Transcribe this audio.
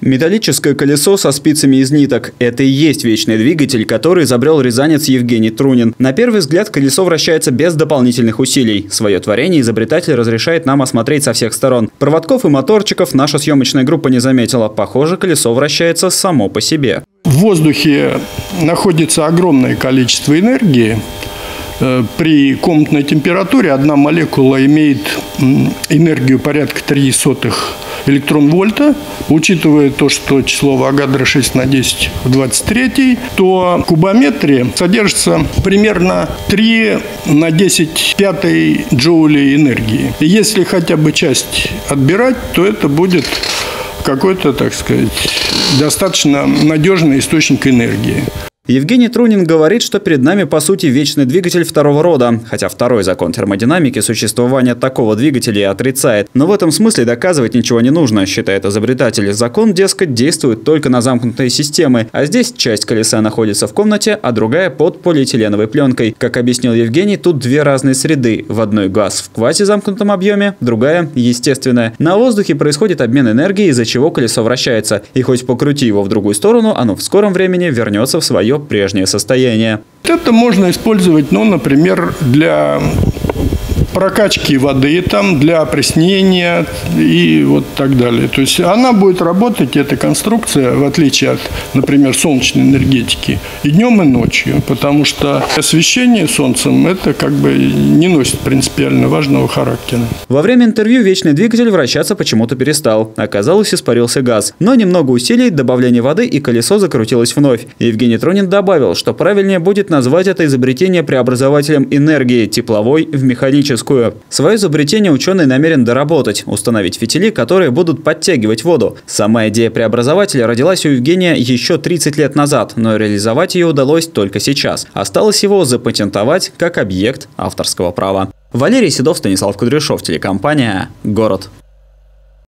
Металлическое колесо со спицами из ниток – это и есть вечный двигатель, который изобрел рязанец Евгений Трунин. На первый взгляд колесо вращается без дополнительных усилий. Свое творение изобретатель разрешает нам осмотреть со всех сторон. Проводков и моторчиков наша съемочная группа не заметила. Похоже, колесо вращается само по себе. В воздухе находится огромное количество энергии. При комнатной температуре одна молекула имеет энергию порядка 0,03 электрон-вольта. Учитывая то, что число Avogadro 6×10⁻³, то в кубометре содержится примерно 3×10⁵ джоулей энергии. И если хотя бы часть отбирать, то это будет какой-то, так сказать, достаточно надежный источник энергии. Евгений Трунин говорит, что перед нами, по сути, вечный двигатель второго рода, хотя второй закон термодинамики существование такого двигателя и отрицает. Но в этом смысле доказывать ничего не нужно, считает изобретатель. Закон, дескать, действует только на замкнутые системы, а здесь часть колеса находится в комнате, а другая под полиэтиленовой пленкой. Как объяснил Евгений, тут две разные среды. В одной газ в квазизамкнутом объеме, другая – естественная. На воздухе происходит обмен энергией, из-за чего колесо вращается. И хоть покрути его в другую сторону, оно в скором времени вернется в свое прежнее состояние. Это можно использовать, например, для прокачки воды, для опреснения и вот так далее. То есть она будет работать, эта конструкция, в отличие от, например, солнечной энергетики, и днем, и ночью, потому что освещение солнцем это как бы не носит принципиально важного характера. Во время интервью вечный двигатель вращаться почему-то перестал. Оказалось, испарился газ. Но немного усилий, добавление воды, и колесо закрутилось вновь. Евгений Трунин добавил, что правильнее будет назвать это изобретение преобразователем энергии тепловой в механическую. Свое изобретение ученый намерен доработать, установить фитили, которые будут подтягивать воду. Сама идея преобразователя родилась у Евгения еще 30 лет назад, но реализовать ее удалось только сейчас. Осталось его запатентовать как объект авторского права. Валерий Седов, Станислав Кудряшов, телекомпания «Город».